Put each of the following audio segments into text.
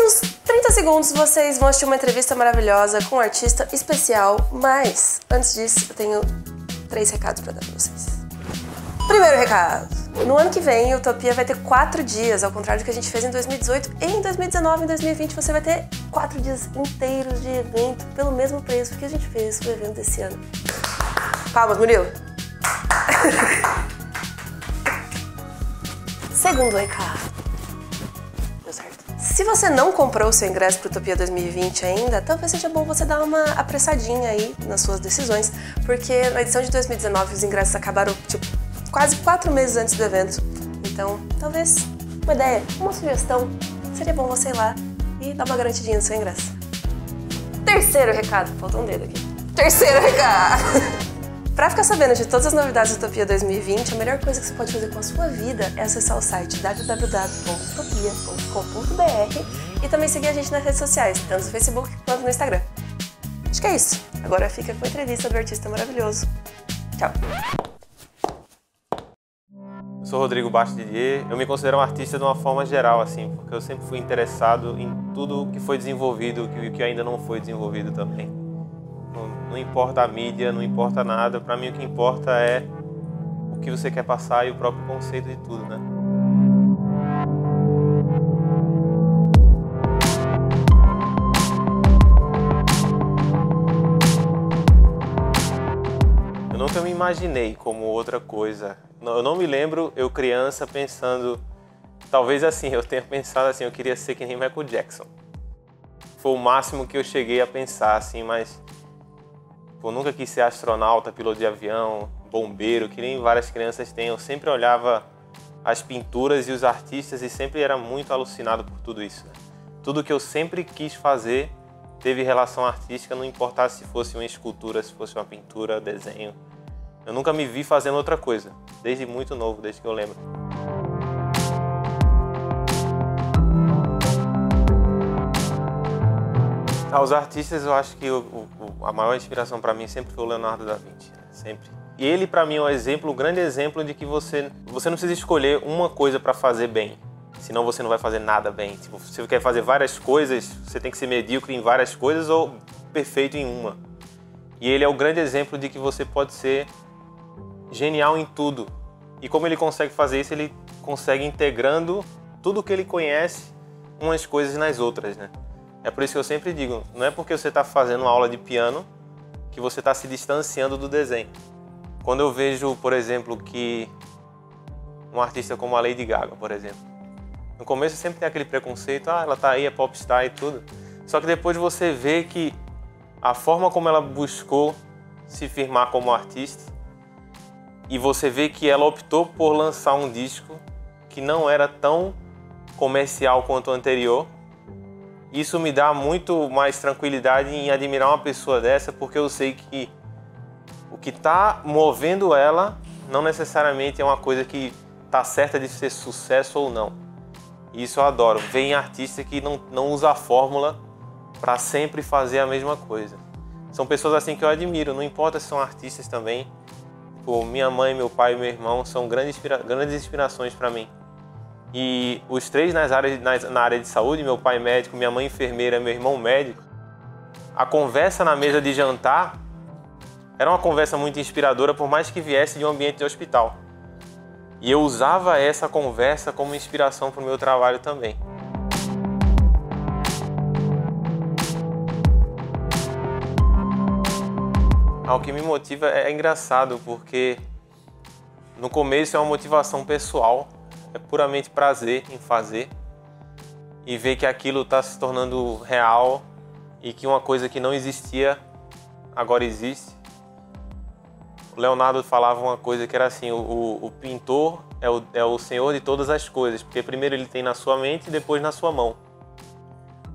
Daqui uns 30 segundos vocês vão assistir uma entrevista maravilhosa com um artista especial, mas antes disso eu tenho 3 recados pra dar pra vocês. Primeiro recado. No ano que vem, Utopia vai ter 4 dias, ao contrário do que a gente fez em 2018, e em 2019 e em 2020 você vai ter 4 dias inteiros de evento pelo mesmo preço que a gente fez com o evento desse ano. Palmas, Murilo! Segundo recado. Deu certo. Se você não comprou o seu ingresso para Utopia 2020 ainda, talvez seja bom você dar uma apressadinha aí nas suas decisões, porque na edição de 2019 os ingressos acabaram, tipo, quase 4 meses antes do evento. Então, talvez uma ideia, uma sugestão, seria bom você ir lá e dar uma garantidinha no seu ingresso. Terceiro recado. Falta um dedo aqui. Terceiro recado. Pra ficar sabendo de todas as novidades do Utopia 2020, a melhor coisa que você pode fazer com a sua vida é acessar o site www.utopia.com.br e também seguir a gente nas redes sociais, tanto no Facebook quanto no Instagram. Acho que é isso. Agora fica com a entrevista do artista maravilhoso. Tchau. Eu sou Rodrigo Bastos Didier, eu me considero um artista de uma forma geral, assim, porque eu sempre fui interessado em tudo que foi desenvolvido e o que ainda não foi desenvolvido também. Não importa a mídia, não importa nada, para mim o que importa é o que você quer passar e o próprio conceito de tudo, né? Eu nunca me imaginei como outra coisa. Eu não me lembro, eu criança, pensando... Talvez assim, eu tenha pensado assim, eu queria ser que nem Michael Jackson. Foi o máximo que eu cheguei a pensar, assim, mas... Eu nunca quis ser astronauta, piloto de avião, bombeiro, que nem várias crianças têm. Eu sempre olhava as pinturas e os artistas e sempre era muito alucinado por tudo isso. Né? Tudo que eu sempre quis fazer teve relação artística, não importava se fosse uma escultura, se fosse uma pintura, desenho. Eu nunca me vi fazendo outra coisa, desde muito novo, desde que eu lembro. Aos artistas, eu acho que a maior inspiração para mim sempre foi o Leonardo da Vinci, né? Sempre. E ele, para mim, é um exemplo, um grande exemplo de que você não precisa escolher uma coisa para fazer bem, senão você não vai fazer nada bem. Tipo, se você quer fazer várias coisas, você tem que ser medíocre em várias coisas ou perfeito em uma. E ele é o grande exemplo de que você pode ser genial em tudo. E como ele consegue fazer isso, ele consegue integrando tudo que ele conhece umas coisas nas outras, né? É por isso que eu sempre digo, não é porque você está fazendo uma aula de piano que você está se distanciando do desenho. Quando eu vejo, por exemplo, que um artista como a Lady Gaga, por exemplo, no começo sempre tem aquele preconceito, ah, ela tá aí, é popstar e tudo. Só que depois você vê que a forma como ela buscou se firmar como artista, e você vê que ela optou por lançar um disco que não era tão comercial quanto o anterior. Isso me dá muito mais tranquilidade em admirar uma pessoa dessa, porque eu sei que o que está movendo ela não necessariamente é uma coisa que está certa de ser sucesso ou não. Isso eu adoro. Vem artista que não usa a fórmula para sempre fazer a mesma coisa. São pessoas assim que eu admiro, não importa se são artistas também. Minha mãe, meu pai e meu irmão são grandes inspirações para mim. E os três na área de saúde, meu pai médico, minha mãe enfermeira, meu irmão médico. A conversa na mesa de jantar era uma conversa muito inspiradora, por mais que viesse de um ambiente de hospital. E eu usava essa conversa como inspiração para o meu trabalho também. O que me motiva é engraçado, porque no começo é uma motivação pessoal, é puramente prazer em fazer e ver que aquilo está se tornando real e que uma coisa que não existia agora existe. O Leonardo falava uma coisa que era assim, o pintor é o senhor de todas as coisas, porque primeiro ele tem na sua mente e depois na sua mão.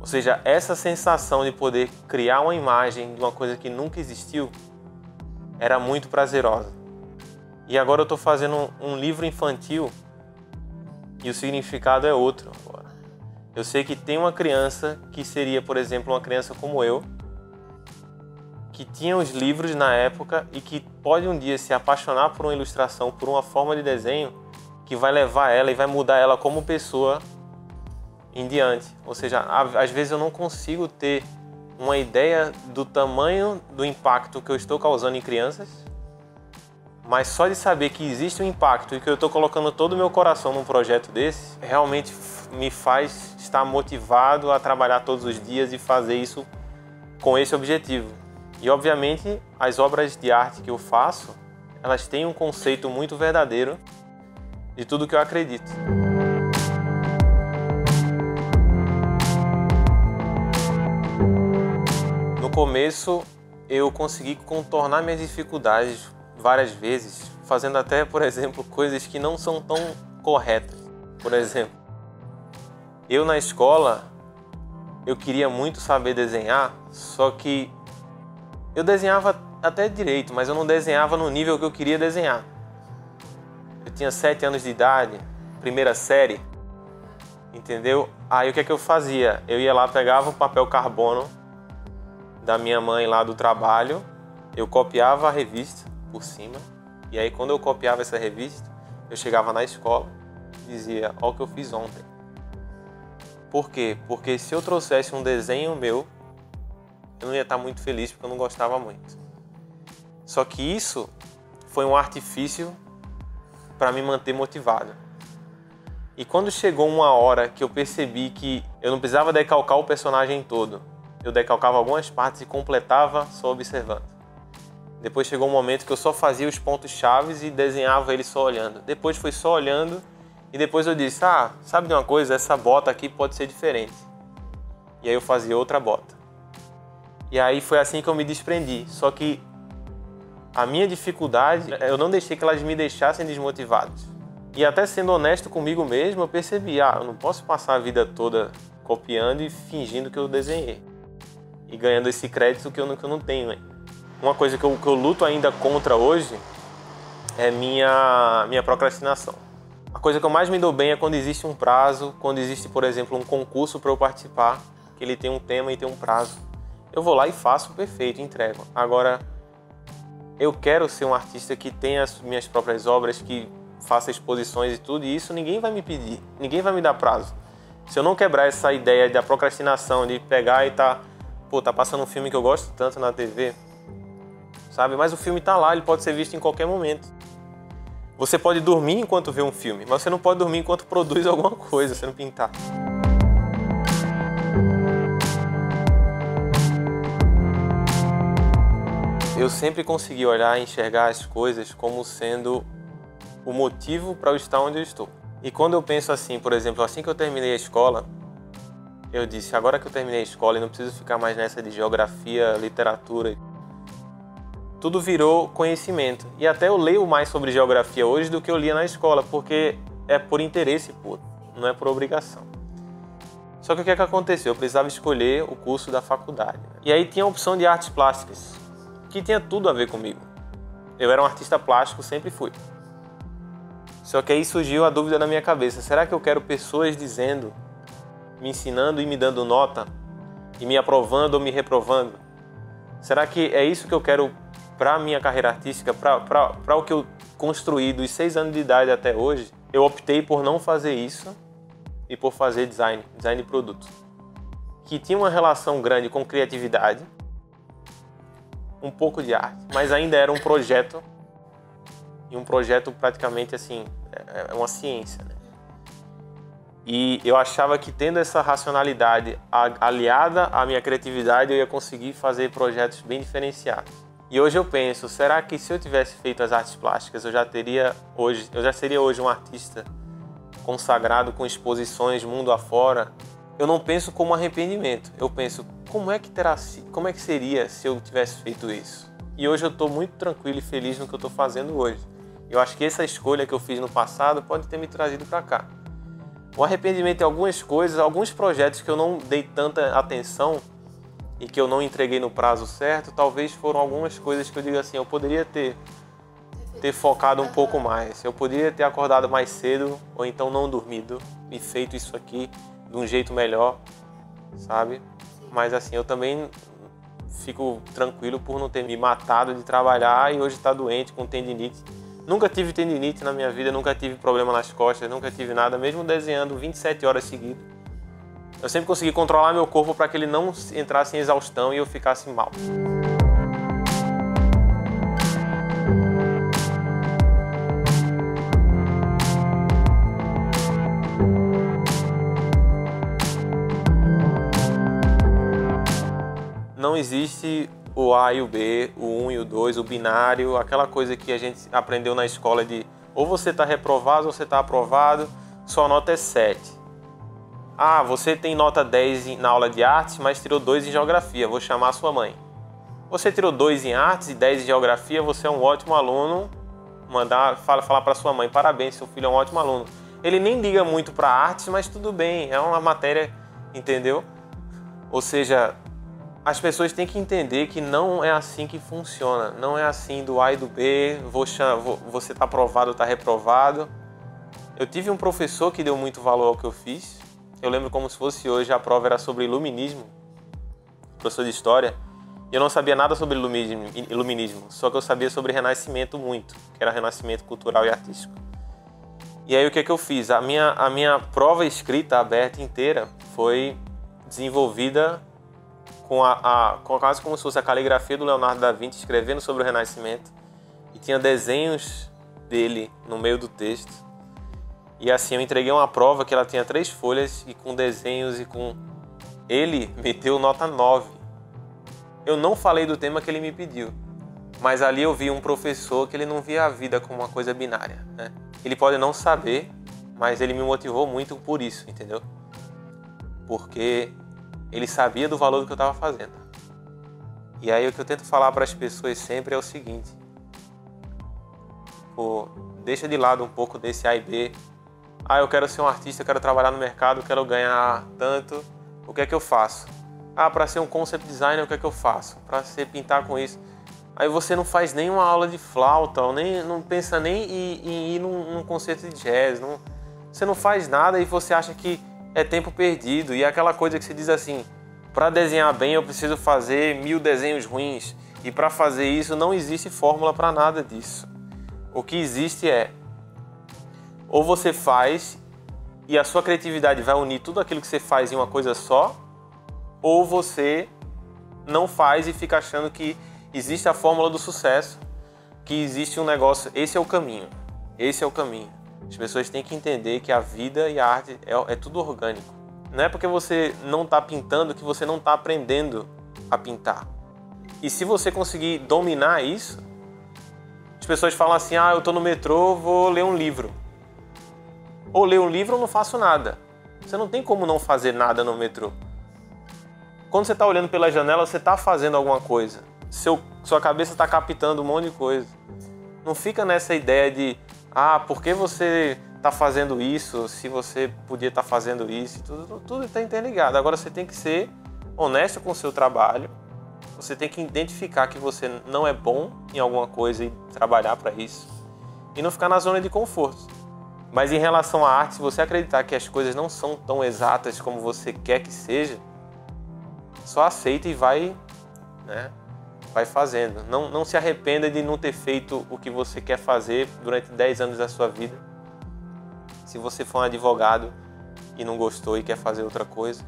Ou seja, essa sensação de poder criar uma imagem de uma coisa que nunca existiu era muito prazerosa. E agora eu estou fazendo um livro infantil e o significado é outro agora. Eu sei que tem uma criança que seria, por exemplo, uma criança como eu, que tinha os livros na época e que pode um dia se apaixonar por uma ilustração, por uma forma de desenho que vai levar ela e vai mudar ela como pessoa em diante. Ou seja, às vezes eu não consigo ter uma ideia do tamanho do impacto que eu estou causando em crianças, mas só de saber que existe um impacto e que eu estou colocando todo o meu coração num projeto desse, realmente me faz estar motivado a trabalhar todos os dias e fazer isso com esse objetivo. E obviamente as obras de arte que eu faço, elas têm um conceito muito verdadeiro de tudo que eu acredito. No começo, eu consegui contornar minhas dificuldades várias vezes, fazendo até, por exemplo, coisas que não são tão corretas. Por exemplo, eu na escola, eu queria muito saber desenhar, só que eu desenhava até direito, mas eu não desenhava no nível que eu queria desenhar. Eu tinha 7 anos de idade, primeira série, entendeu? Aí o que é que eu fazia? Eu ia lá, pegava o papel carbono da minha mãe lá do trabalho, eu copiava a revista por cima, e aí quando eu copiava essa revista, eu chegava na escola e dizia, ó, o que eu fiz ontem. Por quê? Porque se eu trouxesse um desenho meu, eu não ia estar muito feliz porque eu não gostava muito. Só que isso foi um artifício para me manter motivado. E quando chegou uma hora que eu percebi que eu não precisava decalcar o personagem todo, eu decalcava algumas partes e completava só observando. Depois chegou um momento que eu só fazia os pontos chaves e desenhava ele só olhando. Depois foi só olhando e depois eu disse, ah, sabe de uma coisa? Essa bota aqui pode ser diferente. E aí eu fazia outra bota. E aí foi assim que eu me desprendi. Só que a minha dificuldade, eu não deixei que elas me deixassem desmotivados. E até sendo honesto comigo mesmo, eu percebi, ah, eu não posso passar a vida toda copiando e fingindo que eu desenhei. E ganhando esse crédito que eu não tenho ainda. Uma coisa que eu luto ainda contra hoje é minha procrastinação. A coisa que eu mais me dou bem é quando existe um prazo, quando existe, por exemplo, um concurso para eu participar, que ele tem um tema e tem um prazo. Eu vou lá e faço perfeito, entrego. Agora, eu quero ser um artista que tenha as minhas próprias obras, que faça exposições e tudo, e isso ninguém vai me pedir, ninguém vai me dar prazo. Se eu não quebrar essa ideia da procrastinação, de pegar e tá passando um filme que eu gosto tanto na TV, sabe? Mas o filme está lá, ele pode ser visto em qualquer momento. Você pode dormir enquanto vê um filme, mas você não pode dormir enquanto produz alguma coisa, você não pintar. Eu sempre consegui olhar e enxergar as coisas como sendo o motivo para eu estar onde eu estou. E quando eu penso assim, por exemplo, assim que eu terminei a escola, eu disse, agora que eu terminei a escola e não preciso ficar mais nessa de geografia, literatura. Tudo virou conhecimento. E até eu leio mais sobre geografia hoje do que eu lia na escola, porque é por interesse puro, não é por obrigação. Só que o que é que aconteceu? Eu precisava escolher o curso da faculdade. E aí tinha a opção de artes plásticas, que tinha tudo a ver comigo. Eu era um artista plástico, sempre fui. Só que aí surgiu a dúvida na minha cabeça, será que eu quero pessoas dizendo, me ensinando e me dando nota, e me aprovando ou me reprovando? Será que é isso que eu quero para a minha carreira artística, para o que eu construí dos 6 anos de idade até hoje? Eu optei por não fazer isso e por fazer design de produto, que tinha uma relação grande com criatividade, um pouco de arte, mas ainda era um projeto, e um projeto praticamente assim, é uma ciência, né? E eu achava que tendo essa racionalidade aliada à minha criatividade, eu ia conseguir fazer projetos bem diferenciados. E hoje eu penso, será que se eu tivesse feito as artes plásticas, eu já seria hoje um artista consagrado com exposições mundo afora? Eu não penso como arrependimento, eu penso, como é que seria se eu tivesse feito isso? E hoje eu estou muito tranquilo e feliz no que eu estou fazendo hoje. Eu acho que essa escolha que eu fiz no passado pode ter me trazido para cá. O arrependimento é algumas coisas, alguns projetos que eu não dei tanta atenção, e que eu não entreguei no prazo certo, talvez foram algumas coisas que eu digo assim, eu poderia ter focado um pouco mais, eu poderia ter acordado mais cedo, ou então não dormido, e feito isso aqui de um jeito melhor, sabe? Mas assim, eu também fico tranquilo por não ter me matado de trabalhar e hoje estar doente com tendinite. Nunca tive tendinite na minha vida, nunca tive problema nas costas, nunca tive nada, mesmo desenhando 27 horas seguidas. Eu sempre consegui controlar meu corpo para que ele não entrasse em exaustão e eu ficasse mal. Não existe o A e o B, o 1 e o 2, o binário, aquela coisa que a gente aprendeu na escola de ou você está reprovado ou você está aprovado, sua nota é 7. Ah, você tem nota 10 na aula de artes, mas tirou 2 em geografia, vou chamar a sua mãe. Você tirou 2 em artes e 10 em geografia, você é um ótimo aluno, falar para sua mãe, parabéns, seu filho é um ótimo aluno. Ele nem liga muito para artes, mas tudo bem, é uma matéria, entendeu? Ou seja, as pessoas têm que entender que não é assim que funciona, não é assim do A e do B, você está aprovado, está reprovado. Eu tive um professor que deu muito valor ao que eu fiz, eu lembro como se fosse hoje, a prova era sobre iluminismo, professor de história, e eu não sabia nada sobre iluminismo, só que eu sabia sobre renascimento muito, que era renascimento cultural e artístico. E aí o que é que eu fiz? A minha prova escrita, aberta inteira, foi desenvolvida quase como se fosse a caligrafia do Leonardo da Vinci escrevendo sobre o Renascimento, e tinha desenhos dele no meio do texto. E assim, eu entreguei uma prova que ela tinha 3 folhas e com desenhos e com... Ele meteu nota 9. Eu não falei do tema que ele me pediu, mas ali eu vi um professor que ele não via a vida como uma coisa binária, né? Ele pode não saber, mas ele me motivou muito por isso, entendeu? Porque ele sabia do valor do que eu estava fazendo. E aí o que eu tento falar para as pessoas sempre é o seguinte: pô, deixa de lado um pouco desse A e B. Ah, eu quero ser um artista, eu quero trabalhar no mercado, eu quero ganhar tanto. O que é que eu faço? Ah, para ser um concept designer, o que é que eu faço? Para ser pintar com isso. Aí você não faz nenhuma aula de flauta, ou não pensa nem em ir num concerto de jazz. Você não faz nada e você acha que é tempo perdido, e é aquela coisa que se diz assim: para desenhar bem eu preciso fazer 1000 desenhos ruins, e para fazer isso não existe fórmula para nada disso. O que existe é, ou você faz e a sua criatividade vai unir tudo aquilo que você faz em uma coisa só, ou você não faz e fica achando que existe a fórmula do sucesso, que existe um negócio, esse é o caminho, esse é o caminho. As pessoas têm que entender que a vida e a arte é tudo orgânico. Não é porque você não está pintando que você não está aprendendo a pintar. E se você conseguir dominar isso, as pessoas falam assim: ah, eu estou no metrô, vou ler um livro. Ou ler um livro ou não faço nada. Você não tem como não fazer nada no metrô. Quando você está olhando pela janela, você está fazendo alguma coisa. Sua cabeça está captando um monte de coisa. Não fica nessa ideia de: ah, por que você está fazendo isso, se você podia estar fazendo isso? Tudo está interligado. Agora você tem que ser honesto com o seu trabalho, você tem que identificar que você não é bom em alguma coisa e trabalhar para isso, e não ficar na zona de conforto. Mas em relação à arte, se você acreditar que as coisas não são tão exatas como você quer que seja, só aceita e vai, né? Vai fazendo. Não se arrependa de não ter feito o que você quer fazer durante 10 anos da sua vida. Se você for um advogado e não gostou e quer fazer outra coisa,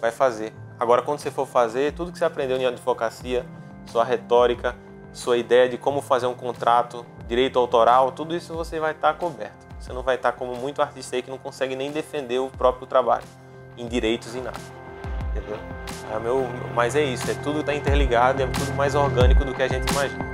vai fazer. Agora, quando você for fazer, tudo que você aprendeu em advocacia, sua retórica, sua ideia de como fazer um contrato, direito autoral, tudo isso você vai estar coberto. Você não vai estar como muito artista aí que não consegue nem defender o próprio trabalho, em direitos e nada. Entendeu? Mas é isso, tudo está interligado, é tudo mais orgânico do que a gente imagina.